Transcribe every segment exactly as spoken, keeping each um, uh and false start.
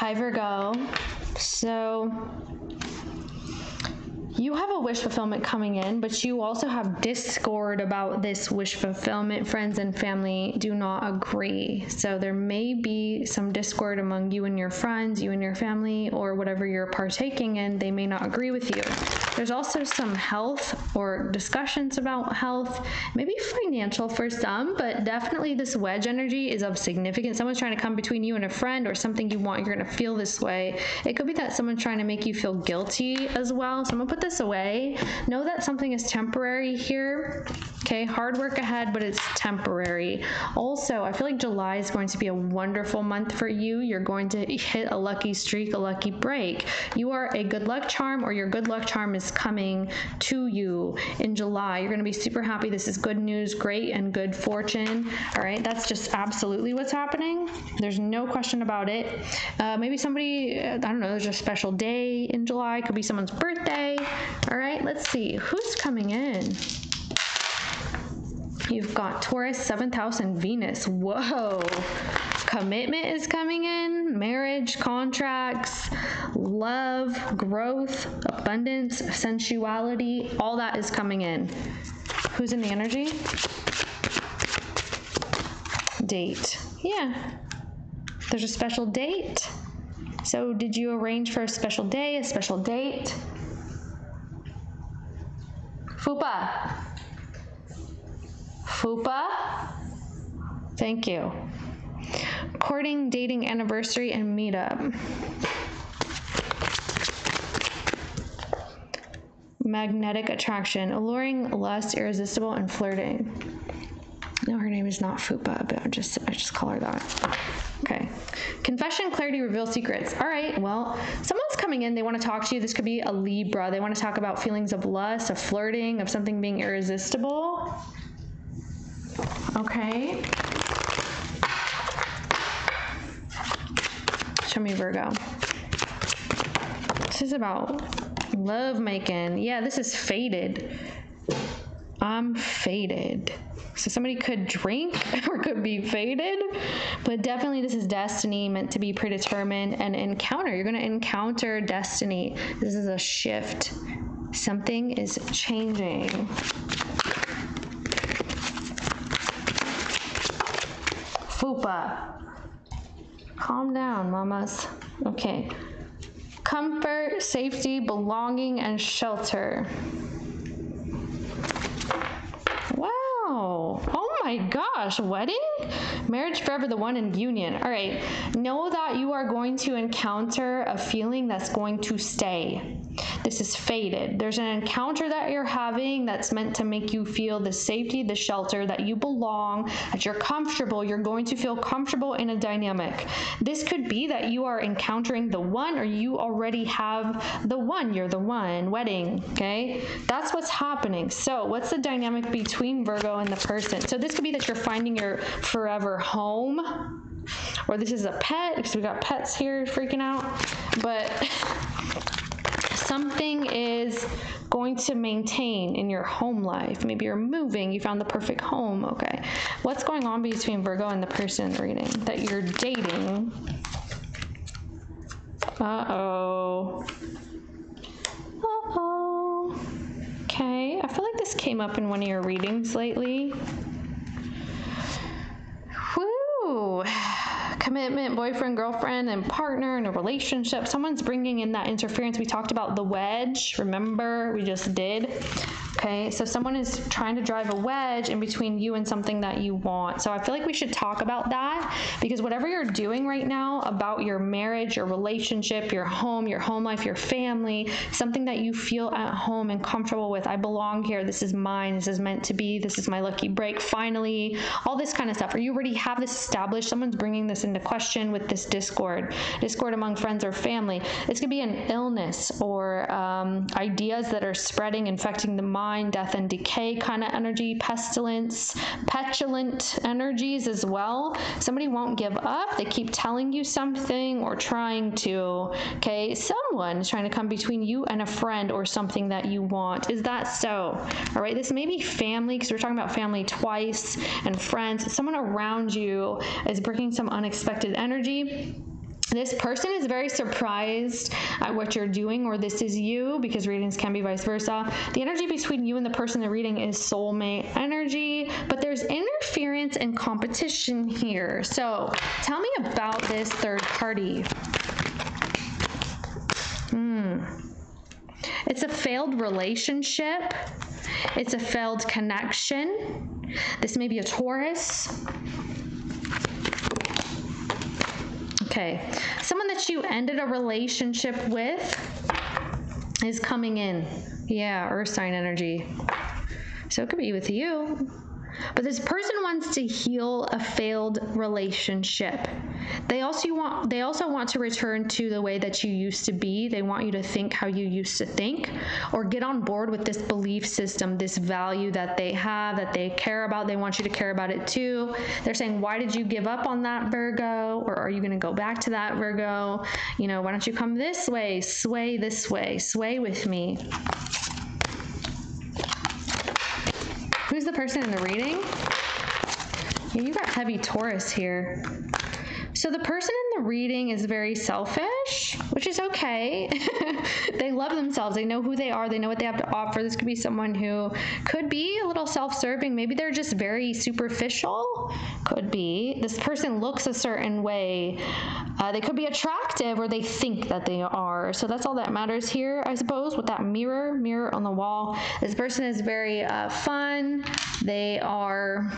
Hi Virgo, so you have a wish fulfillment coming in, but you also have discord about this wish fulfillment. Friends and family do not agree. So there may be some discord among you and your friends, you and your family, or whatever you're partaking in. They may not agree with you. There's also some health or discussions about health, maybe financial for some, but definitely this wedge energy is of significance. Someone's trying to come between you and a friend or something you want. You're going to feel this way. It could be that someone's trying to make you feel guilty as well. Someone put this away. Know that something is temporary here. Okay, hard work ahead, but it's temporary. Also, I feel like July is going to be a wonderful month for you. You're going to hit a lucky streak, a lucky break. You are a good luck charm, or your good luck charm is coming to you in July. You're going to be super happy. This is good news, great and good fortune. All right, that's just absolutely what's happening. There's no question about it. Uh, maybe somebody, I don't know, there's a special day in July. It could be someone's birthday. All right, let's see who's coming in. You've got Taurus, seventh house, and Venus. Whoa. Commitment is coming in, marriage, contracts, love, growth, abundance, sensuality, all that is coming in. Who's in the energy? Date. Yeah. There's a special date. So did you arrange for a special day, a special date? Fupa. Fupa. Thank you. Courting, dating, anniversary, and meetup. Magnetic attraction, alluring, lust, irresistible, and flirting. No, her name is not Fupa, but I just I just call her that. Okay. Confession, clarity, reveal secrets. All right, well, someone's coming in. They want to talk to you. This could be a Libra. They want to talk about feelings of lust, of flirting, of something being irresistible. Okay. Show me Virgo. This is about love making. Yeah, this is faded. I'm faded. So somebody could drink or could be faded, but definitely this is destiny, meant to be predetermined and encounter. You're going to encounter destiny. This is a shift. Something is changing. Fupa. Calm down, mamas. Okay. Comfort, safety, belonging, and shelter. My gosh, wedding, marriage forever, the one in union. All right, know that you are going to encounter a feeling that's going to stay. This is faded. There's an encounter that you're having that's meant to make you feel the safety, the shelter, that you belong, that you're comfortable. You're going to feel comfortable in a dynamic. This could be that you are encountering the one, or you already have the one. You're the one. Wedding. Okay, that's what's happening. So what's the dynamic between Virgo and the person? So this could be that you're finding your forever home, or this is a pet, because we got pets here freaking out, but something is going to maintain in your home life. Maybe you're moving, you found the perfect home. Okay, what's going on between Virgo and the person reading that you're dating? Uh-oh. Uh-oh. Okay, I feel like this came up in one of your readings lately. Woo! Commitment, boyfriend, girlfriend, and partner in a relationship. Someone's bringing in that interference. We talked about the wedge. Remember, we just did. Okay, so someone is trying to drive a wedge in between you and something that you want. So I feel like we should talk about that, because whatever you're doing right now about your marriage, your relationship, your home, your home life, your family, something that you feel at home and comfortable with. I belong here. This is mine. This is meant to be. This is my lucky break. Finally, all this kind of stuff. Or you already have this established. Someone's bringing this into question with this discord, discord among friends or family. This could be an illness, or um, ideas that are spreading, infecting the mind. Death and decay kind of energy, pestilence, petulant energies as well. Somebody won't give up. They keep telling you something, or trying to. Okay, someone is trying to come between you and a friend or something that you want. Is that so? All right, this may be family, because we're talking about family twice, and friends. Someone around you is bringing some unexpected energy. this person is very surprised at what you're doing, or this is you, because readings can be vice versa. The energy between you and the person they're reading is soulmate energy, but there's interference and competition here. So tell me about this third party. Hmm. It's a failed relationship. It's a failed connection. This may be a Taurus. Okay, someone that you ended a relationship with is coming in. Yeah, earth sign energy. So it could be with you. But this person wants to heal a failed relationship. They also want, they also want to return to the way that you used to be. They want you to think how you used to think, or get on board with this belief system, this value that they have, that they care about. They want you to care about it too. They're saying, why did you give up on that, Virgo? Or are you going to go back to that, Virgo? You know, why don't you come this way, sway this way, sway with me. Who's the person in the reading? Yeah, you got heavy Taurus here. So the person in the reading is very selfish, which is okay. They love themselves. They know who they are. They know what they have to offer. This could be someone who could be a little self-serving. Maybe they're just very superficial. Could be. This person looks a certain way. Uh, they could be attractive, or they think that they are. So that's all that matters here, I suppose, with that mirror, mirror on the wall. This person is very uh, fun. They are,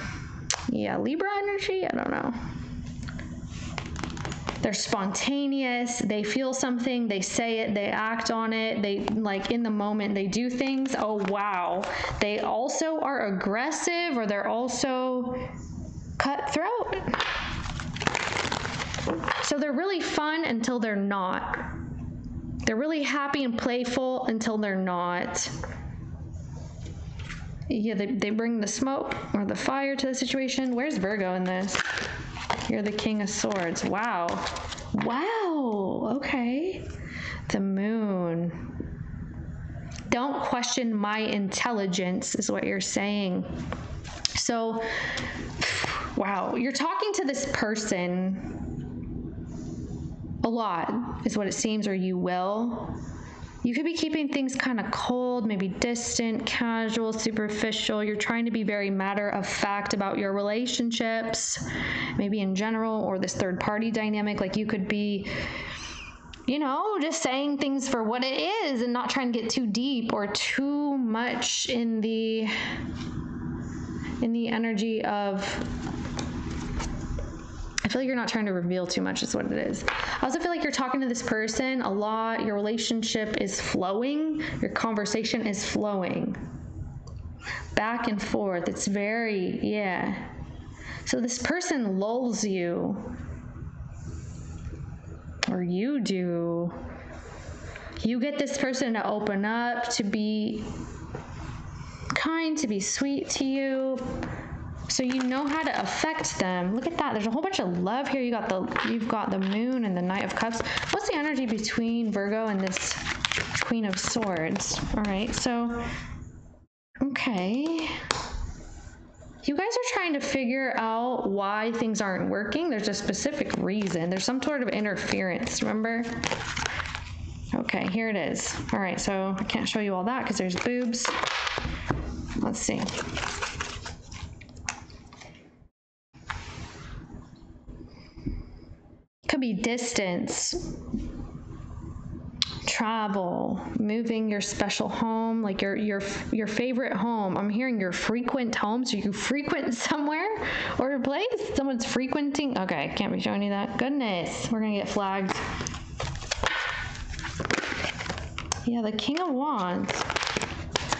yeah, Libra energy. I don't know. They're spontaneous. They feel something. They say it. They act on it. They, like, in the moment, they do things. Oh, wow. They also are aggressive, or they're also cutthroat. So they're really fun until they're not. They're really happy and playful until they're not. Yeah, they, they bring the smoke or the fire to the situation. Where's Virgo in this? You're the King of Swords. Wow. Wow. Okay. The moon. Don't question my intelligence is what you're saying. So, wow. You're talking to this person a lot is what it seems, or you will. You could be keeping things kind of cold, maybe distant, casual, superficial. You're trying to be very matter of fact about your relationships, maybe in general, or this third party dynamic. Like, you could be, you know, just saying things for what it is and not trying to get too deep or too much in the, in the energy of... I feel like you're not trying to reveal too much is what it is. I also feel like you're talking to this person a lot. Your relationship is flowing. Your conversation is flowing back and forth. It's very, yeah. So this person lulls you, or you do. You get this person to open up, to be kind, to be sweet to you. So you know how to affect them. Look at that. There's a whole bunch of love here. You got the, you've got the moon and the Knight of Cups. What's the energy between Virgo and this Queen of Swords? All right. So, okay. You guys are trying to figure out why things aren't working. There's a specific reason. There's some sort of interference. Remember? Okay. Here it is. All right. So I can't show you all that because there's boobs. Let's see. Could be distance, travel, moving your special home, like your your your favorite home. I'm hearing your frequent home, so you frequent somewhere or a place. Someone's frequenting. Okay, can't be showing you that. Goodness, we're gonna get flagged. Yeah, the King of Wands.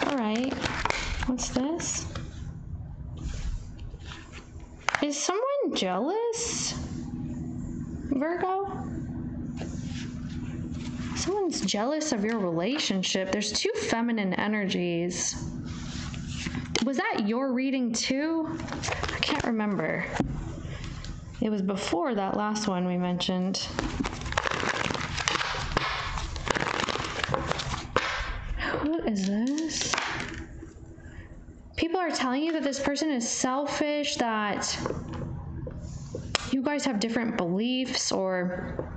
All right, what's this? Is someone jealous? Virgo? Someone's jealous of your relationship. There's two feminine energies. Was that your reading too? I can't remember. It was before that last one we mentioned. What is this? People are telling you that this person is selfish, that you guys have different beliefs, or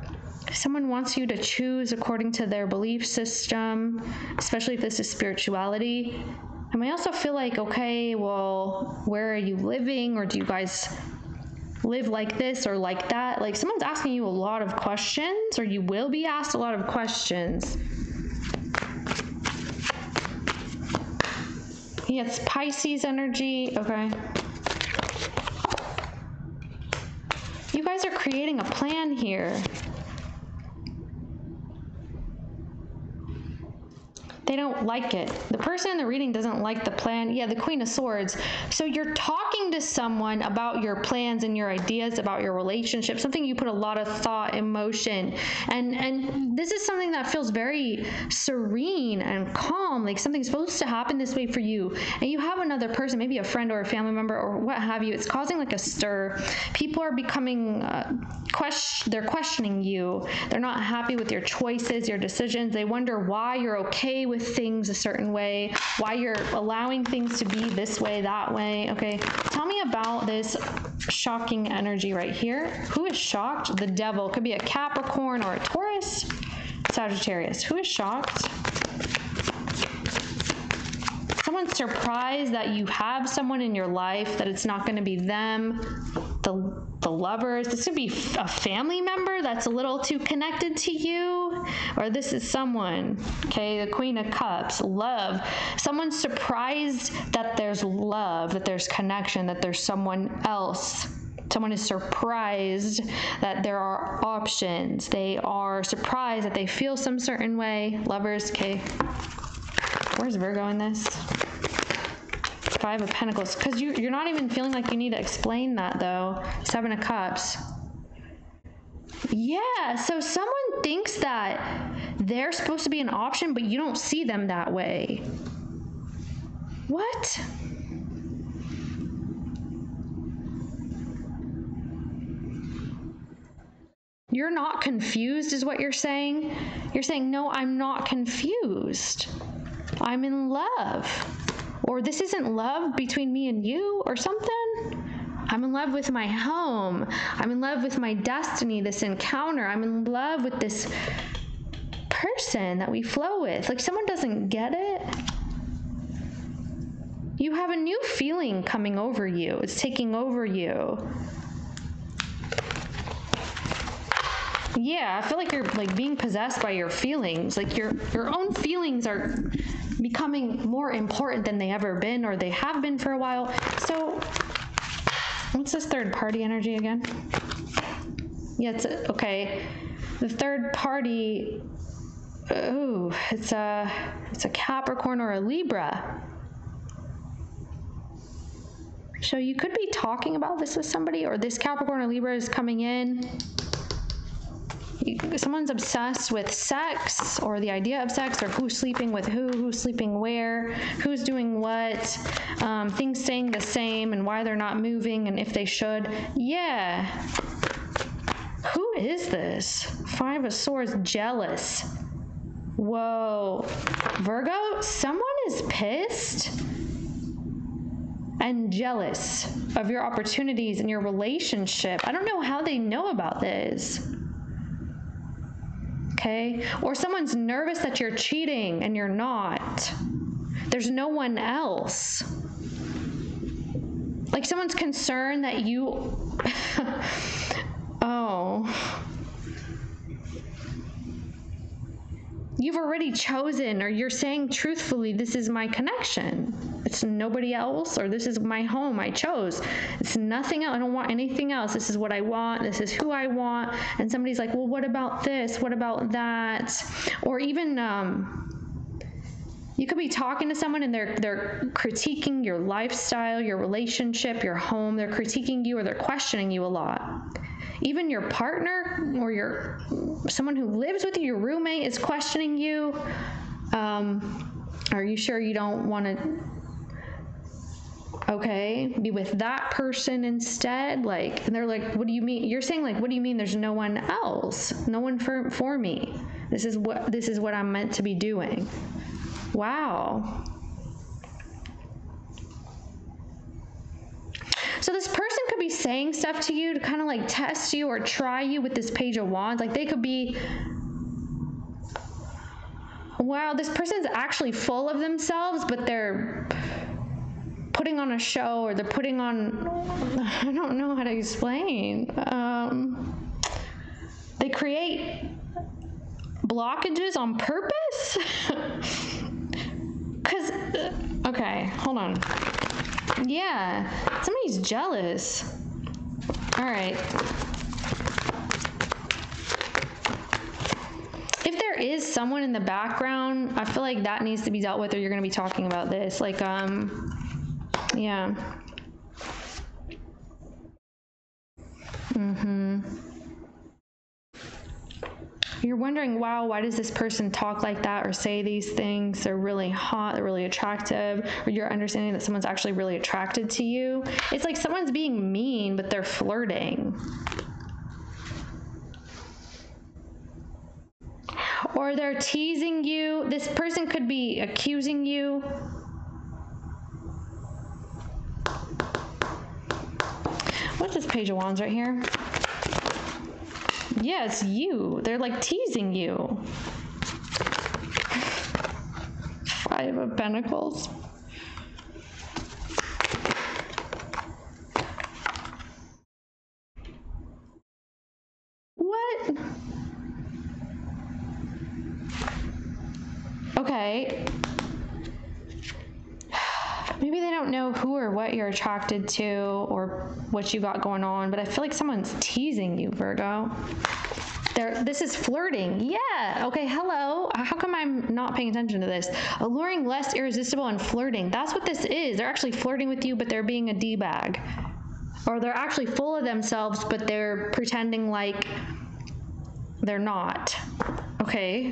someone wants you to choose according to their belief system, especially if this is spirituality. And we also feel like, okay, well, where are you living? Or do you guys live like this or like that? Like, someone's asking you a lot of questions, or you will be asked a lot of questions. Yes, Pisces energy, okay. You guys are creating a plan here. They don't like it. The person in the reading doesn't like the plan. Yeah, the Queen of Swords. So you're talking to someone about your plans and your ideas about your relationship, something you put a lot of thought, emotion, and and this is something that feels very serene and calm, like something's supposed to happen this way for you, and you have another person, maybe a friend or a family member or what have you. It's causing like a stir. People are becoming uh, question they're questioning you. They're not happy with your choices, your decisions. They wonder why you're okay with things a certain way, why you're allowing things to be this way, that way. Okay, tell me about this shocking energy right here. Who is shocked? The Devil. Could be a Capricorn or a Taurus, Sagittarius. Who is shocked? Someone's surprised that you have someone in your life, that it's not going to be them. The the Lovers. This could be a family member that's a little too connected to you, or this is someone. Okay, the Queen of Cups. Love. Someone's surprised that there's love, that there's connection, that there's someone else. Someone is surprised that there are options. They are surprised that they feel some certain way. Lovers. Okay, where's Virgo in this? Five of Pentacles, because you, you're not even feeling like you need to explain that, though. Seven of Cups. Yeah, so someone thinks that they're supposed to be an option, but you don't see them that way. What? You're not confused is what you're saying. You're saying, no, I'm not confused. I'm in love. Or this isn't love between me and you or something. I'm in love with my home. I'm in love with my destiny, this encounter. I'm in love with this person that we flow with. Like, someone doesn't get it. You have a new feeling coming over you. It's taking over you. Yeah, I feel like you're like being possessed by your feelings. Like your your own feelings are becoming more important than they ever been, or they have been for a while. So what's this third party energy again? Yeah, it's a, okay. The third party. Ooh, it's a it's a Capricorn or a Libra. So you could be talking about this with somebody, or this Capricorn or Libra is coming in. Someone's obsessed with sex, or the idea of sex, or who's sleeping with who, who's sleeping where, who's doing what, um, things staying the same and why they're not moving and if they should. Yeah. Who is this? Five of Swords, jealous. Whoa. Virgo, someone is pissed and jealous of your opportunities and your relationship. I don't know how they know about this. Okay. Or someone's nervous that you're cheating and you're not. There's no one else. Like, someone's concerned that you, oh, you've already chosen, or you're saying truthfully, this is my connection. It's nobody else, or this is my home I chose. It's nothing else. I don't want anything else. This is what I want. This is who I want. And somebody's like, well, what about this? What about that? Or even um, you could be talking to someone and they're, they're critiquing your lifestyle, your relationship, your home. They're critiquing you, or they're questioning you a lot. Even your partner, or your someone who lives with you, your roommate, is questioning you. Um, are you sure you don't want to, okay, be with that person instead? Like, and they're like, what do you mean? You're saying like, what do you mean there's no one else? No one for, for me. This is what, this is what I'm meant to be doing. Wow. So this person could be saying stuff to you to kind of like test you or try you with this Page of Wands. Like they could be, wow, this person's actually full of themselves, but they're putting on a show, or they're putting on, I don't know how to explain. Um, they create blockages on purpose. Cause, okay, hold on. Yeah, somebody's jealous. All right. If there is someone in the background, I feel like that needs to be dealt with, or you're going to be talking about this. Like, um, yeah. Mm-hmm. You're wondering, wow, why does this person talk like that or say these things? They're really hot, they're really attractive. Or you're understanding that someone's actually really attracted to you. It's like someone's being mean, but they're flirting. Or they're teasing you. This person could be accusing you. What's this Page of Wands right here? Yeah, it's you. They're like teasing you. Five of Pentacles. What? Okay. Maybe they don't know who or what you're attracted to or what you got going on, but I feel like someone's teasing you, Virgo. They're, this is flirting. Yeah. Okay. Hello. How come I'm not paying attention to this? Alluring, less irresistible, and flirting. That's what this is. They're actually flirting with you, but they're being a D-bag. Or they're actually full of themselves, but they're pretending like they're not. Okay.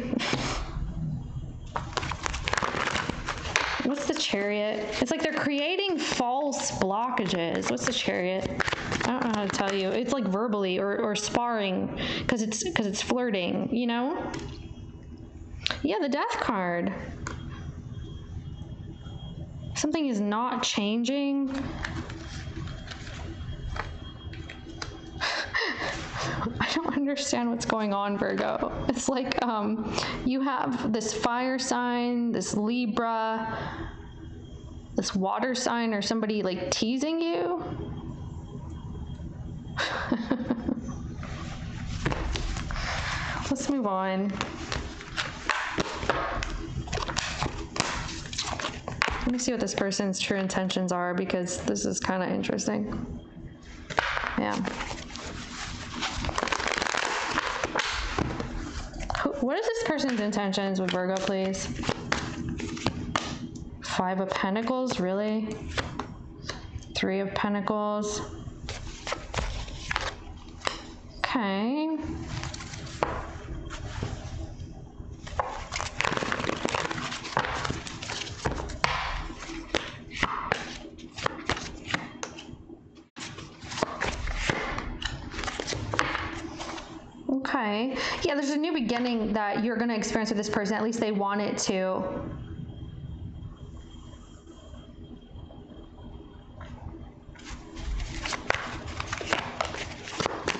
What's the Chariot? It's like they're creating false blockages. What's the Chariot? I don't know how to tell you. It's like verbally or, or sparring, because it's because it's flirting, you know? Yeah, the Death card. Something is not changing. I don't understand what's going on, Virgo. It's like um, you have this fire sign, this Libra, this water sign, or somebody like teasing you. Let's move on. Let me see what this person's true intentions are, because this is kind of interesting. Yeah. What is this person's intentions with Virgo, please? Five of Pentacles, really? Three of Pentacles. Okay. Okay. Yeah, there's a new beginning that you're going to experience with this person. At least they want it to.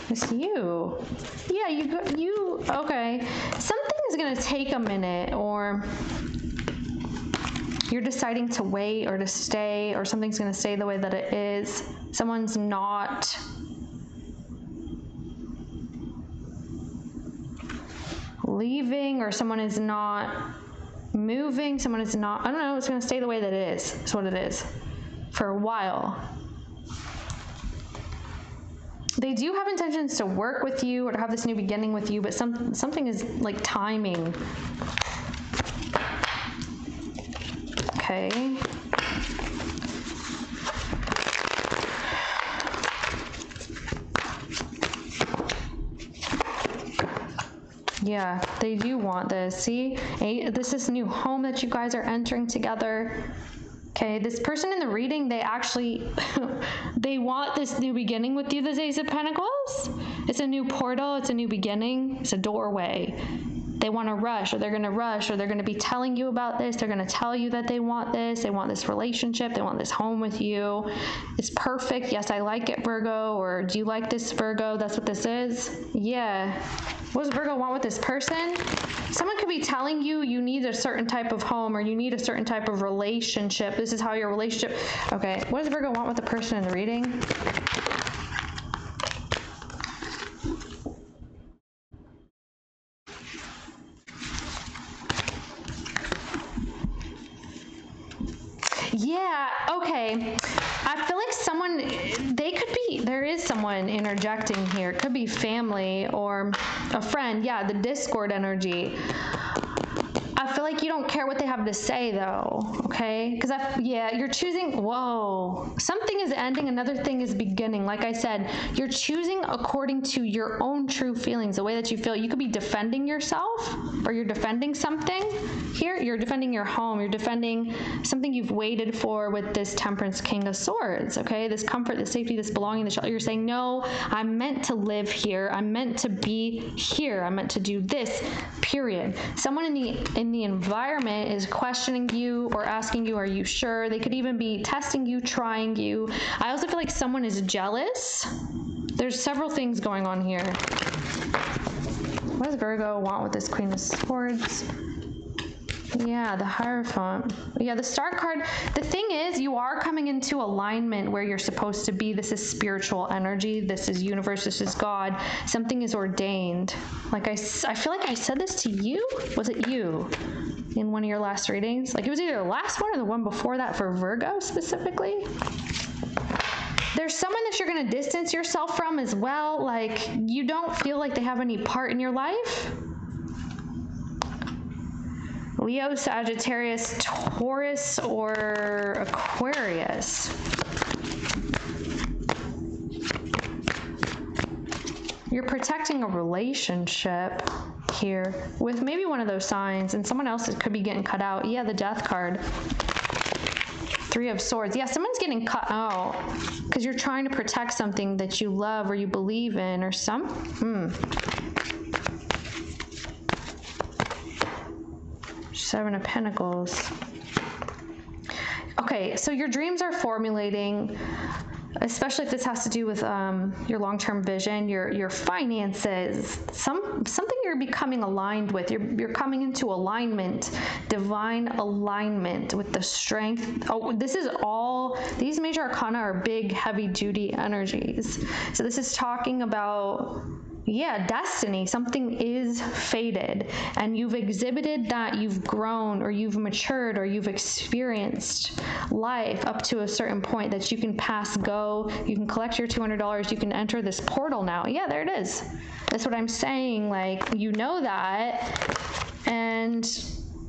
It's you. Yeah, you, you, okay. Something is going to take a minute, or you're deciding to wait or to stay, or something's going to stay the way that it is. Someone's not. Leaving, or someone is not moving, someone is not, I don't know, it's going to stay the way that it is. It's what it is for a while. They do have intentions to work with you or to have this new beginning with you, but some, something is like timing. Okay. Yeah, they do want this. See, this is new home that you guys are entering together. Okay, this person in the reading, they actually, they want this new beginning with you, this Ace of Pentacles. It's a new portal. It's a new beginning. It's a doorway. they want to rush, or they're going to rush, or they're going to be telling you about this. They're going to tell you that they want this. They want this relationship. They want this home with you. It's perfect. Yes, I like it, Virgo. Or do you like this, Virgo? That's what this is. Yeah. What does Virgo want with this person? Someone could be telling you you need a certain type of home, or you need a certain type of relationship. This is how your relationship. Okay. What does Virgo want with the person in the reading? Yeah, okay. I feel like someone, they could be, there is someone interjecting here. It could be family or a friend. Yeah, the discord energy. I feel like you don't care what they have to say, though, okay? Because, I, yeah, you're choosing, whoa. Something is ending, another thing is beginning. Like I said, you're choosing according to your own true feelings, the way that you feel. You could be defending yourself, or you're defending something here. You're defending your home. You're defending something you've waited for with this Temperance, King of Swords, okay? This comfort, this safety, this belonging, this shelter. You're saying, no, I'm meant to live here. I'm meant to be here. I'm meant to do this, period. Someone in the, in the environment is questioning you or asking you, are you sure? They could even be testing you, trying you. I also feel like someone is jealous. There's several things going on here. What does Virgo want with this Queen of Swords? Yeah, the Hierophant. Yeah, the Star card. The thing is, you are coming into alignment where you're supposed to be. This is spiritual energy. This is universe. This is God. Something is ordained. Like I, I feel like I said this to you. Was it you in one of your last readings? Like it was either the last one or the one before that for Virgo specifically. There's someone that you're going to distance yourself from as well. Like you don't feel like they have any part in your life. Leo, Sagittarius, Taurus, or Aquarius. You're protecting a relationship here with maybe one of those signs, and someone else could be getting cut out. Yeah, the Death card. Three of Swords. Yeah, someone's getting cut out because you're trying to protect something that you love or you believe in or some. Hmm. Seven of Pentacles. Okay, so your dreams are formulating, especially if this has to do with um, your long-term vision, your your finances, some something you're becoming aligned with. You're, you're coming into alignment, divine alignment with the strength. Oh, this is all, these major arcana are big, heavy-duty energies. So this is talking about... yeah, destiny. Something is fated, and you've exhibited that you've grown or you've matured or you've experienced life up to a certain point that you can pass go. You can collect your two hundred dollars. You can enter this portal now. Yeah, there it is. That's what I'm saying. Like, you know that. And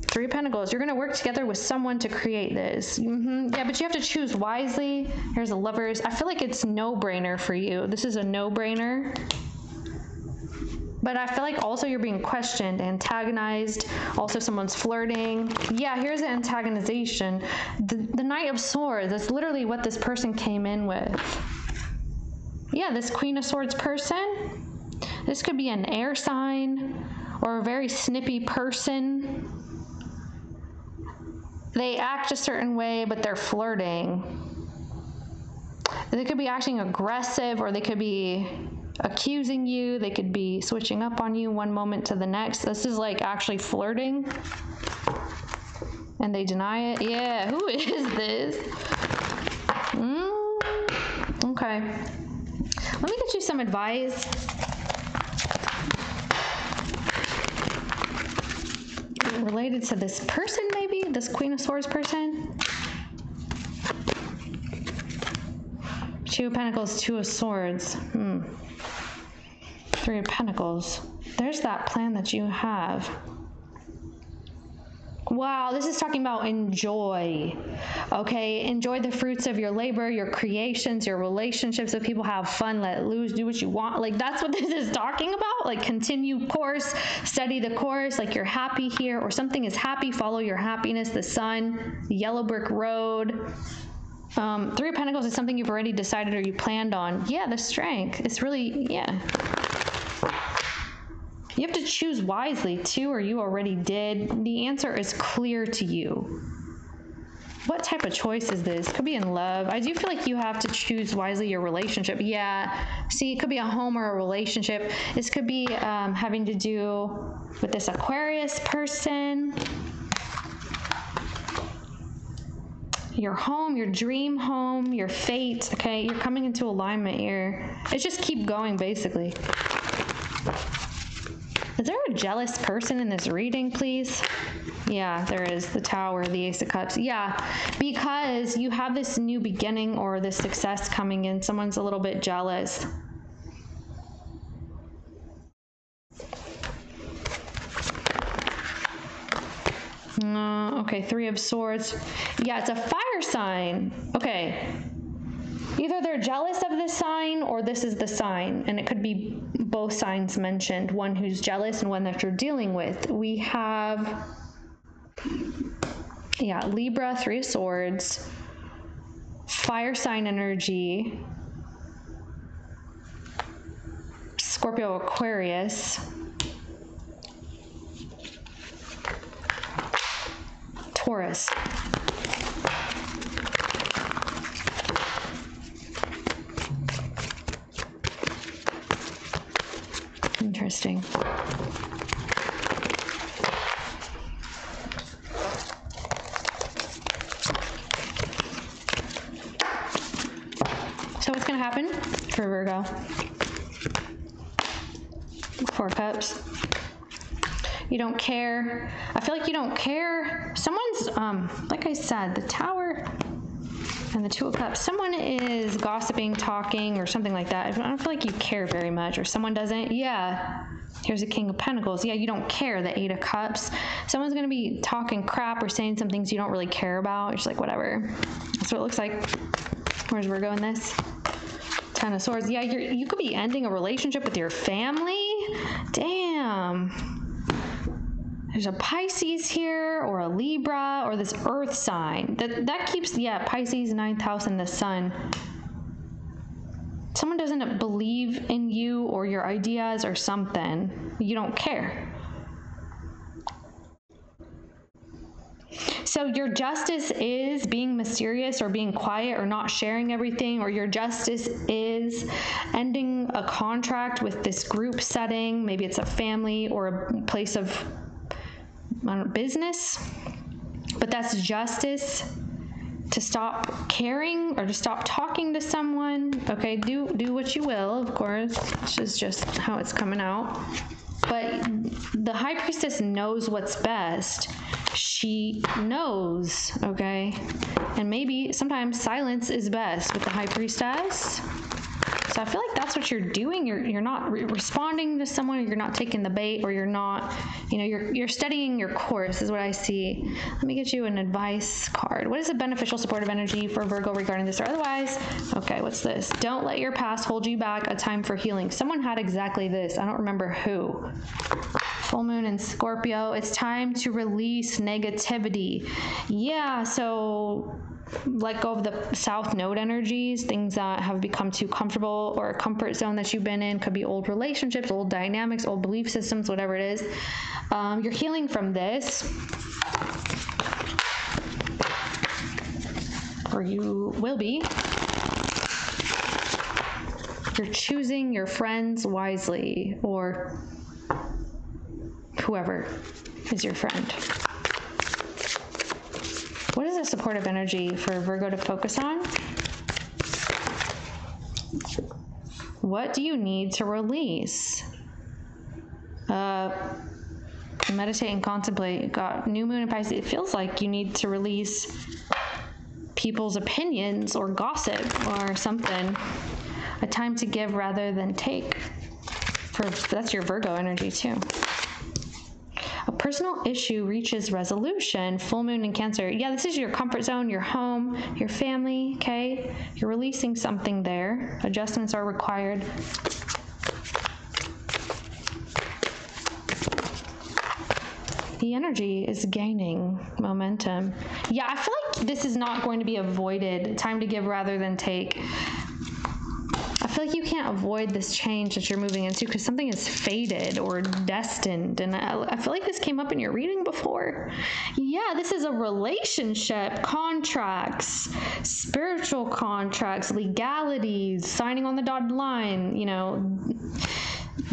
Three of Pentacles. You're going to work together with someone to create this. Mm-hmm. Yeah, but you have to choose wisely. Here's the Lovers. I feel like it's no-brainer for you. This is a no-brainer. But I feel like also you're being questioned, antagonized. Also someone's flirting. Yeah, here's the antagonization. The, the Knight of Swords, that's literally what this person came in with. Yeah, this Queen of Swords person. This could be an air sign or a very snippy person. They act a certain way, but they're flirting. They could be acting aggressive, or they could be accusing you. They could be switching up on you one moment to the next. This is like actually flirting, and they deny it. Yeah, who is this? Mm, okay, let me get you some advice. Related to this person, maybe this Queen of Swords person. Two of Pentacles, Two of Swords. Hmm. Three of Pentacles. There's that plan that you have. Wow, this is talking about enjoy. Okay, enjoy the fruits of your labor, your creations, your relationships with people. Have fun, let loose, do what you want. Like, that's what this is talking about. Like, continue course, study the course. Like, you're happy here, or something is happy. Follow your happiness. The sun, the yellow brick road. Um, Three of Pentacles is something you've already decided or you planned on. Yeah, the strength. It's really, yeah. You have to choose wisely too, or you already did. The answer is clear to you. What type of choice is this? Could be in love. I do feel like you have to choose wisely your relationship. Yeah. See, it could be a home or a relationship. This could be um, having to do with this Aquarius person. Your home, your dream home, your fate. Okay. You're coming into alignment here. It's just keep going basically. Is there a jealous person in this reading, please? Yeah, there is. The Tower, the Ace of Cups. Yeah, because you have this new beginning or this success coming in. Someone's a little bit jealous. Uh, okay, Three of Swords. Yeah, it's a fire sign. Okay. Either they're jealous of this sign or this is the sign, and it could be both signs mentioned, one who's jealous and one that you're dealing with. We have, yeah, Libra, Three of Swords, fire sign energy, Scorpio, Aquarius, Taurus. Interesting. So what's going to happen for Virgo? Four Cups. You don't care. I feel like you don't care. Someone's, um, like I said, the Tower and the Two of Cups. Someone is gossiping, talking, or something like that. I don't feel like you care very much, or someone doesn't. Yeah. Here's the King of Pentacles. Yeah, you don't care. The Eight of Cups. Someone's going to be talking crap or saying some things you don't really care about. You're just like, whatever. That's what it looks like. Where's Virgo in this? Ten of Swords. Yeah, you're, you could be ending a relationship with your family. Damn. There's a Pisces here, or a Libra, or this earth sign. That that keeps, yeah, Pisces, ninth house, and the sun. Someone doesn't believe in you or your ideas or something. You don't care. So your justice is being mysterious or being quiet or not sharing everything, or your justice is ending a contract with this group setting. Maybe it's a family or a place of I don't know, business, but that's justice to stop caring or to stop talking to someone. Okay, do do what you will, of course. This is just how it's coming out. But the High Priestess knows what's best. She knows, okay? And maybe sometimes silence is best with the High Priestess. So I feel like that's what you're doing. You're, you're not re responding to someone, or you're not taking the bait, or you're not, you know, you're, you're studying your course is what I see. Let me get you an advice card. What is the beneficial supportive energy for Virgo regarding this or otherwise? Okay, what's this? Don't let your past hold you back, a time for healing. Someone had exactly this. I don't remember who. Full Moon in Scorpio. It's time to release negativity. Yeah, so let go of the South Node energies, things that have become too comfortable or a comfort zone that you've been in. Could be old relationships, old dynamics, old belief systems, whatever it is. Um, you're healing from this, or you will be. You're choosing your friends wisely, or whoever is your friend. What is a supportive energy for Virgo to focus on? What do you need to release? Uh, meditate and contemplate. Got New Moon in Pisces. It feels like you need to release people's opinions or gossip or something. A time to give rather than take. For, that's your Virgo energy too. A personal issue reaches resolution. Full Moon in Cancer. Yeah, this is your comfort zone, your home, your family, okay? You're releasing something there. Adjustments are required. The energy is gaining momentum. Yeah, I feel like this is not going to be avoided. Time to give rather than take. I feel like you can't avoid this change that you're moving into because something is fated or destined. And I, I feel like this came up in your reading before. Yeah, this is a relationship, contracts, spiritual contracts, legalities, signing on the dotted line, you know.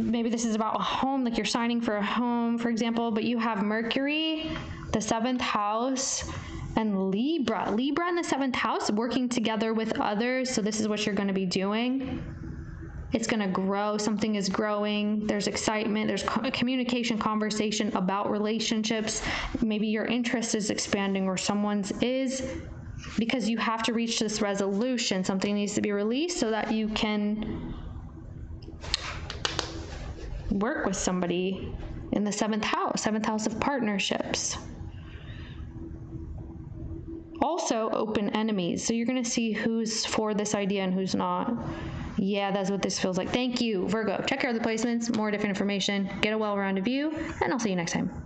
Maybe this is about a home, like you're signing for a home, for example, but you have Mercury, the seventh house, and Libra. Libra in the seventh house working together with others. So this is what you're going to be doing. It's going to grow. Something is growing. There's excitement. There's communication, conversation about relationships. Maybe your interest is expanding or someone's is, because you have to reach this resolution. Something needs to be released so that you can work with somebody in the seventh house, seventh house of partnerships. Also open enemies. So you're going to see who's for this idea and who's not. Yeah, that's what this feels like. Thank you, Virgo. Check your other placements, more different information, get a well-rounded view, and I'll see you next time.